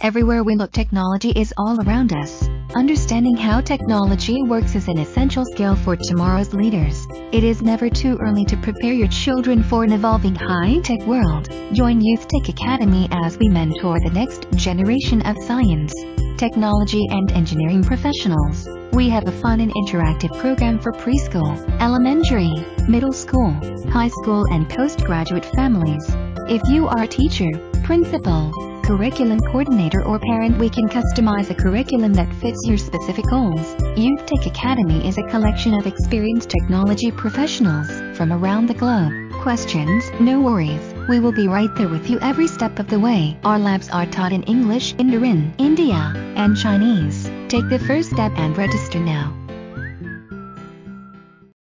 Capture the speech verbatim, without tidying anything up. Everywhere we look, technology is all around us. Understanding how technology works is an essential skill for tomorrow's leaders. It is never too early to prepare your children for an evolving high-tech world. Join Youth Tech Academy as we mentor the next generation of science, technology and engineering professionals. We have a fun and interactive program for preschool, elementary, middle school, high school and postgraduate families. If you are a teacher, principal, curriculum coordinator or parent, we can customize a curriculum that fits your specific goals. Youth Tech Academy is a collection of experienced technology professionals from around the globe. Questions? No worries. We will be right there with you every step of the way. Our labs are taught in English, Mandarin, India, and Chinese. Take the first step and register now.